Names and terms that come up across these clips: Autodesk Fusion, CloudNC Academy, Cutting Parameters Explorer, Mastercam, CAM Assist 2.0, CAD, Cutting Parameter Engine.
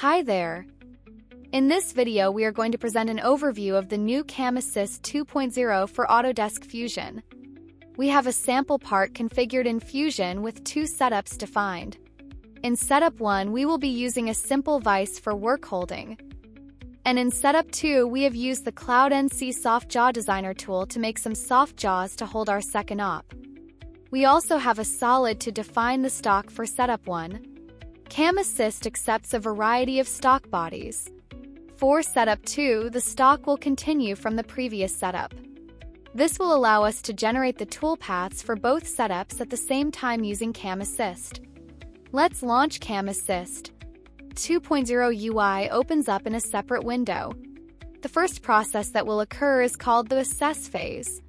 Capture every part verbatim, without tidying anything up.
Hi there! In this video we are going to present an overview of the new CAM Assist two point oh for Autodesk Fusion. We have a sample part configured in Fusion with two setups defined. In Setup one we will be using a simple vise for work holding. And in Setup two we have used the CloudNC Soft Jaw Designer tool to make some soft jaws to hold our second op. We also have a solid to define the stock for Setup one. CAM Assist accepts a variety of stock bodies. For Setup two, the stock will continue from the previous setup. This will allow us to generate the toolpaths for both setups at the same time using CAM Assist. Let's launch CAM Assist. two point oh U I opens up in a separate window. The first process that will occur is called the assess phase.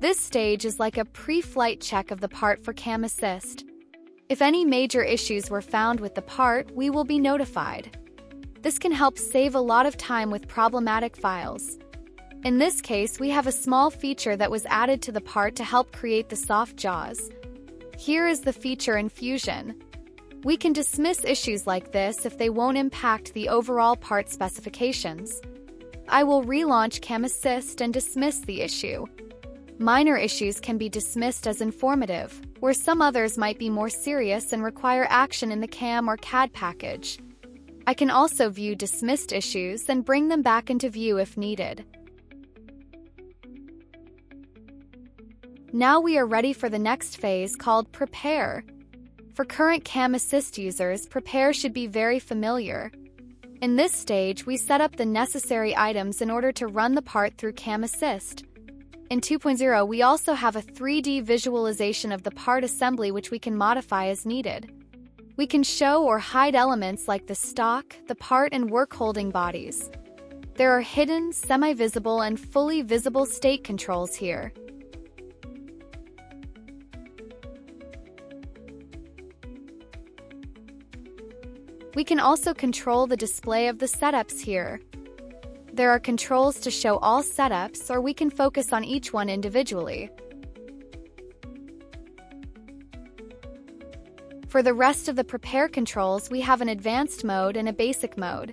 This stage is like a pre-flight check of the part for CAM Assist. If any major issues were found with the part, we will be notified. This can help save a lot of time with problematic files. In this case, we have a small feature that was added to the part to help create the soft jaws. Here is the feature in Fusion. We can dismiss issues like this if they won't impact the overall part specifications. I will relaunch CAM Assist and dismiss the issue. Minor issues can be dismissed as informative, where some others might be more serious and require action in the CAM or C A D package. I can also view dismissed issues and bring them back into view if needed. Now we are ready for the next phase called Prepare. For current CAM Assist users, Prepare should be very familiar. In this stage, we set up the necessary items in order to run the part through CAM Assist. In two point oh, we also have a three D visualization of the part assembly which we can modify as needed. We can show or hide elements like the stock, the part, and work holding bodies. There are hidden, semi-visible, and fully visible state controls here. We can also control the display of the setups here. There are controls to show all setups, or we can focus on each one individually. For the rest of the prepare controls, we have an advanced mode and a basic mode.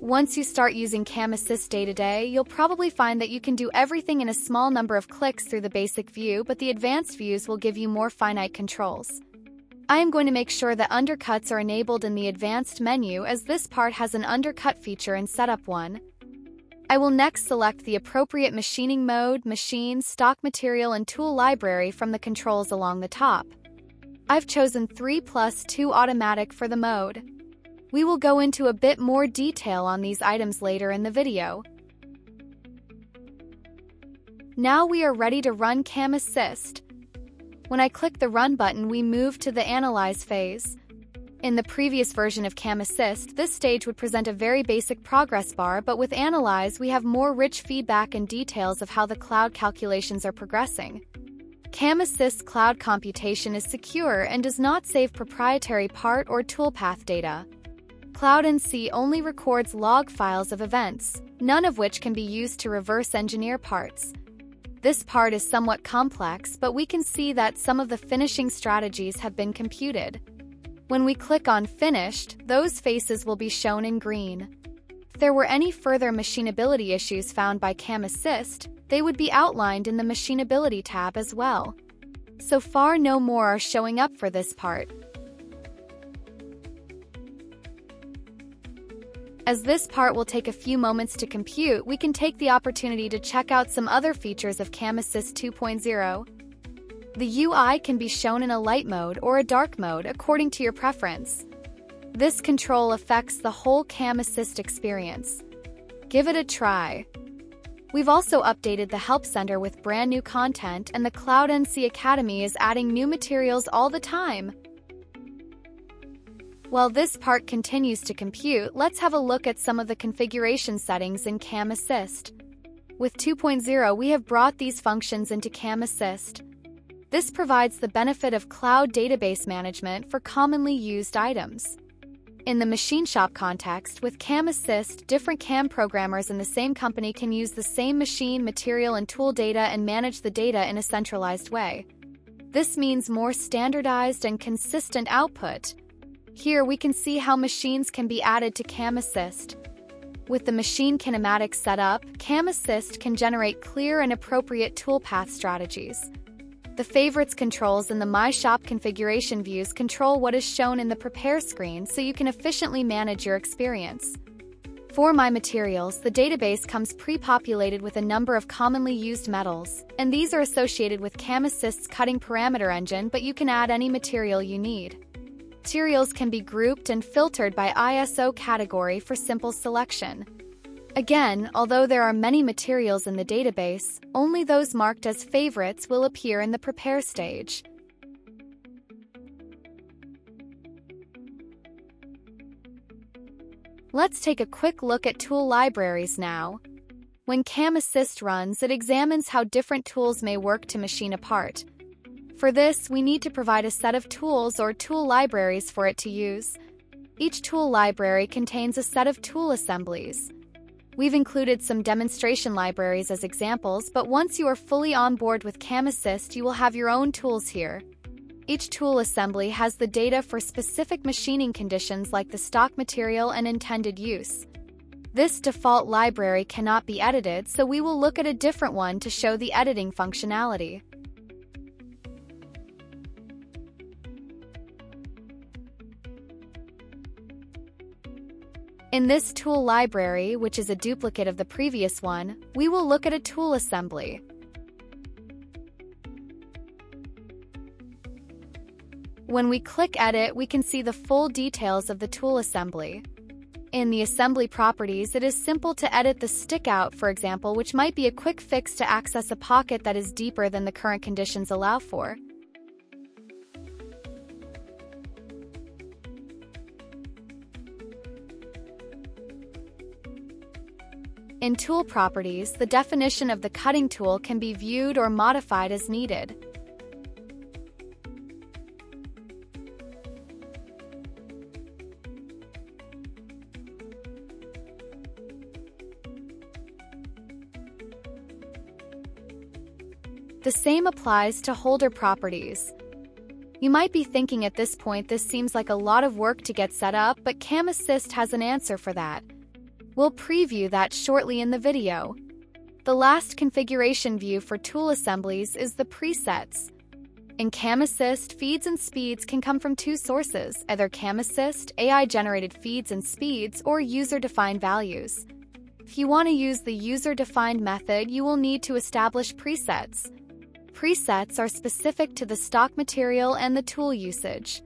Once you start using CAM Assist day-to-day, you'll probably find that you can do everything in a small number of clicks through the basic view, but the advanced views will give you more finite controls. I am going to make sure that undercuts are enabled in the advanced menu, as this part has an undercut feature in Setup one. I will next select the appropriate machining mode, machine, stock material, and tool library from the controls along the top. I've chosen three plus two automatic for the mode. We will go into a bit more detail on these items later in the video. Now we are ready to run CAM Assist. When I click the Run button, we move to the Analyze phase. In the previous version of CAM Assist, this stage would present a very basic progress bar, but with Analyze we have more rich feedback and details of how the cloud calculations are progressing. CAM Assist cloud computation is secure and does not save proprietary part or toolpath data. CloudNC only records log files of events, none of which can be used to reverse engineer parts. This part is somewhat complex, but we can see that some of the finishing strategies have been computed. When we click on Finished, those faces will be shown in green. If there were any further machinability issues found by CAM Assist, they would be outlined in the Machinability tab as well. So far, no more are showing up for this part. As this part will take a few moments to compute, we can take the opportunity to check out some other features of CAM Assist two point oh. The U I can be shown in a light mode or a dark mode according to your preference. This control affects the whole CAM Assist experience. Give it a try. We've also updated the Help Center with brand new content, and the CloudNC Academy is adding new materials all the time. While this part continues to compute, let's have a look at some of the configuration settings in CAM Assist. With two point oh, we have brought these functions into CAM Assist. This provides the benefit of cloud database management for commonly used items. In the machine shop context, with CAM Assist, different CAM programmers in the same company can use the same machine, material, and tool data and manage the data in a centralized way. This means more standardized and consistent output. Here we can see how machines can be added to CAM Assist. With the machine kinematic setup, CAM Assist can generate clear and appropriate toolpath strategies. The favorites controls and the My Shop configuration views control what is shown in the prepare screen so you can efficiently manage your experience. For My Materials, the database comes pre-populated with a number of commonly used metals, and these are associated with CAM Assist's Cutting Parameter Engine, but you can add any material you need. Materials can be grouped and filtered by I S O category for simple selection. Again, although there are many materials in the database, only those marked as favorites will appear in the prepare stage. Let's take a quick look at tool libraries now. When CAM Assist runs, it examines how different tools may work to machine a part. For this, we need to provide a set of tools or tool libraries for it to use. Each tool library contains a set of tool assemblies. We've included some demonstration libraries as examples, but once you are fully on board with CAM Assist, you will have your own tools here. Each tool assembly has the data for specific machining conditions like the stock material and intended use. This default library cannot be edited, so we will look at a different one to show the editing functionality. In this tool library, which is a duplicate of the previous one, we will look at a tool assembly. When we click Edit, we can see the full details of the tool assembly. In the assembly properties, it is simple to edit the stickout, for example, which might be a quick fix to access a pocket that is deeper than the current conditions allow for. In Tool Properties, the definition of the cutting tool can be viewed or modified as needed. The same applies to holder properties. You might be thinking at this point this seems like a lot of work to get set up, but CAM Assist has an answer for that. We'll preview that shortly in the video. The last configuration view for tool assemblies is the presets. In CAM Assist, feeds and speeds can come from two sources, either CAM Assist, A I-generated feeds and speeds, or user-defined values. If you want to use the user-defined method, you will need to establish presets. Presets are specific to the stock material and the tool usage.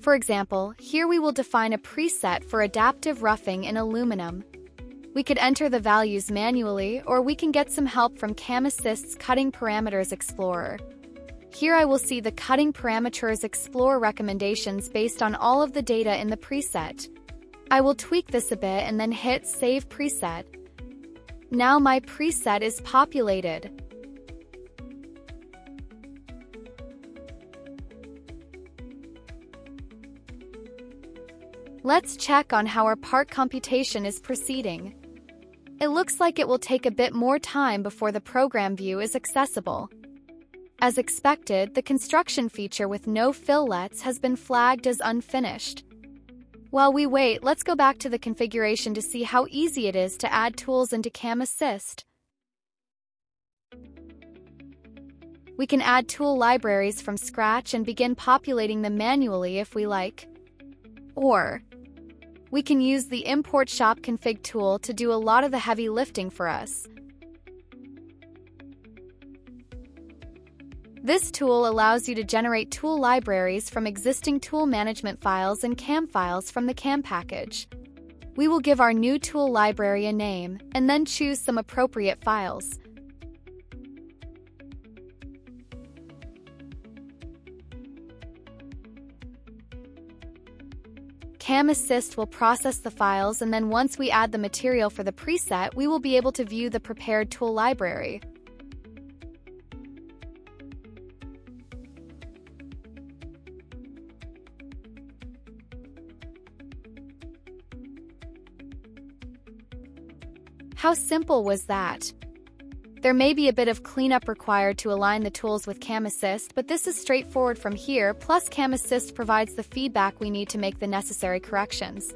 For example, here we will define a preset for adaptive roughing in aluminum. We could enter the values manually, or we can get some help from CAM Assist's Cutting Parameters Explorer. Here I will see the Cutting Parameters Explorer recommendations based on all of the data in the preset. I will tweak this a bit and then hit Save Preset. Now my preset is populated. Let's check on how our part computation is proceeding. It looks like it will take a bit more time before the program view is accessible. As expected, the construction feature with no fillets has been flagged as unfinished. While we wait, let's go back to the configuration to see how easy it is to add tools into CAM Assist. We can add tool libraries from scratch and begin populating them manually if we like. Or, we can use the Import Shop Config tool to do a lot of the heavy lifting for us. This tool allows you to generate tool libraries from existing tool management files and CAM files from the CAM package. We will give our new tool library a name, and then choose some appropriate files. CAM Assist will process the files, and then once we add the material for the preset, we will be able to view the prepared tool library. How simple was that? There may be a bit of cleanup required to align the tools with CAM Assist, but this is straightforward from here, plus CAM Assist provides the feedback we need to make the necessary corrections.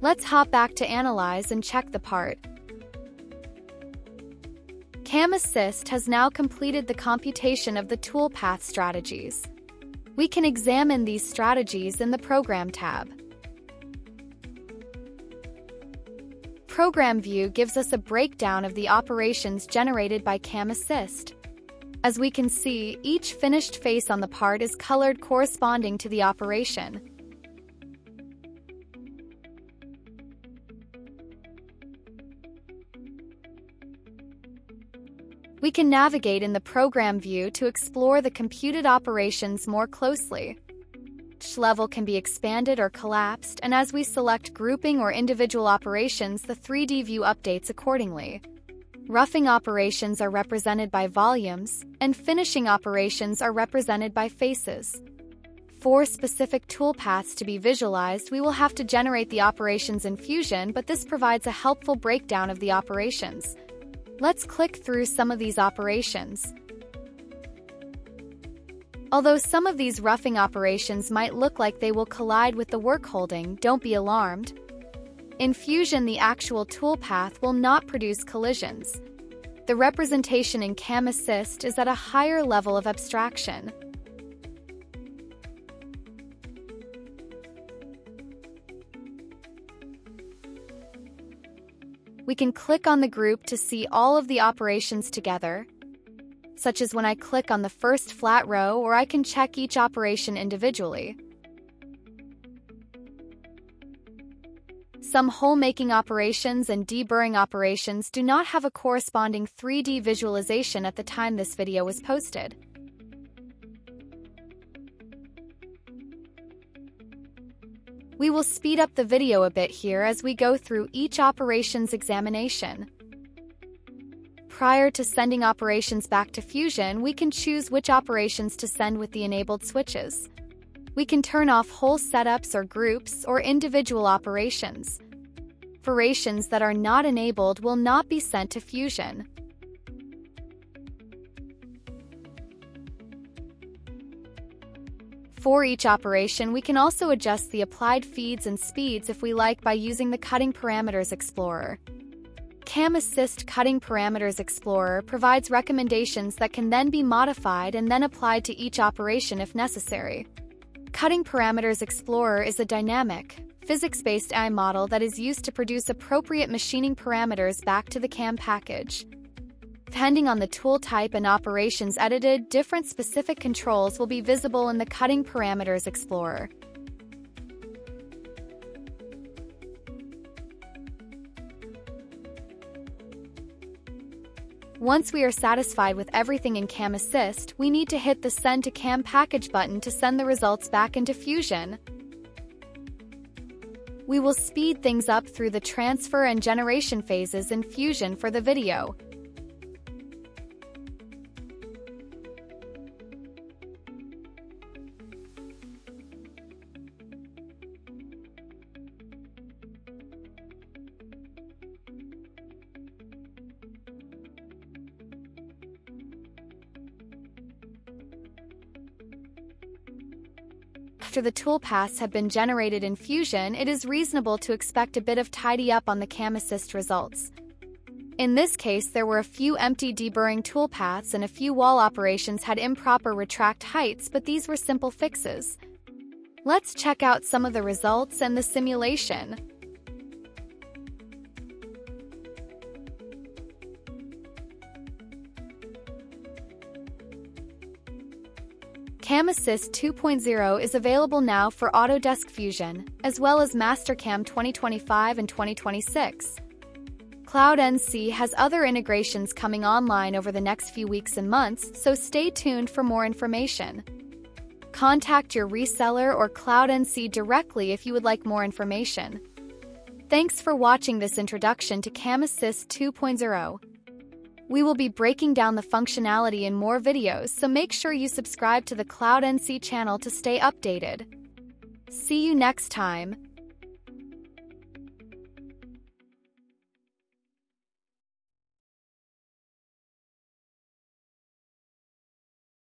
Let's hop back to Analyze and check the part. CAM Assist has now completed the computation of the toolpath strategies. We can examine these strategies in the Program tab. Program view gives us a breakdown of the operations generated by CAM Assist. As we can see, each finished face on the part is colored corresponding to the operation. We can navigate in the program view to explore the computed operations more closely. Each level can be expanded or collapsed, and as we select grouping or individual operations, the three D view updates accordingly. Roughing operations are represented by volumes, and finishing operations are represented by faces. For specific toolpaths to be visualized, we will have to generate the operations in Fusion, but this provides a helpful breakdown of the operations. Let's click through some of these operations. Although some of these roughing operations might look like they will collide with the work holding, don't be alarmed. In Fusion, the actual toolpath will not produce collisions. The representation in CAM Assist is at a higher level of abstraction. We can click on the group to see all of the operations together, such as when I click on the first flat row, or I can check each operation individually. Some hole-making operations and deburring operations do not have a corresponding three D visualization at the time this video was posted. We will speed up the video a bit here as we go through each operation's examination. Prior to sending operations back to Fusion, we can choose which operations to send with the enabled switches. We can turn off whole setups or groups or individual operations. Operations that are not enabled will not be sent to Fusion. For each operation, we can also adjust the applied feeds and speeds if we like by using the Cutting Parameters Explorer. CAM Assist Cutting Parameters Explorer provides recommendations that can then be modified and then applied to each operation if necessary. Cutting Parameters Explorer is a dynamic, physics-based A I model that is used to produce appropriate machining parameters back to the CAM package. Depending on the tool type and operations edited, different specific controls will be visible in the Cutting Parameters Explorer. Once we are satisfied with everything in CAM Assist, we need to hit the Send to CAM Package button to send the results back into Fusion. We will speed things up through the transfer and generation phases in Fusion for the video. After the toolpaths have been generated in Fusion, it is reasonable to expect a bit of tidy up on the CAM Assist results. In this case, there were a few empty deburring toolpaths and a few wall operations had improper retract heights, but these were simple fixes. Let's check out some of the results and the simulation. CAM Assist two point oh is available now for Autodesk Fusion, as well as Mastercam twenty twenty-five and twenty twenty-six. CloudNC has other integrations coming online over the next few weeks and months, so stay tuned for more information. Contact your reseller or CloudNC directly if you would like more information. Thanks for watching this introduction to CAM Assist two point oh. We will be breaking down the functionality in more videos, so make sure you subscribe to the CloudNC channel to stay updated. See you next time.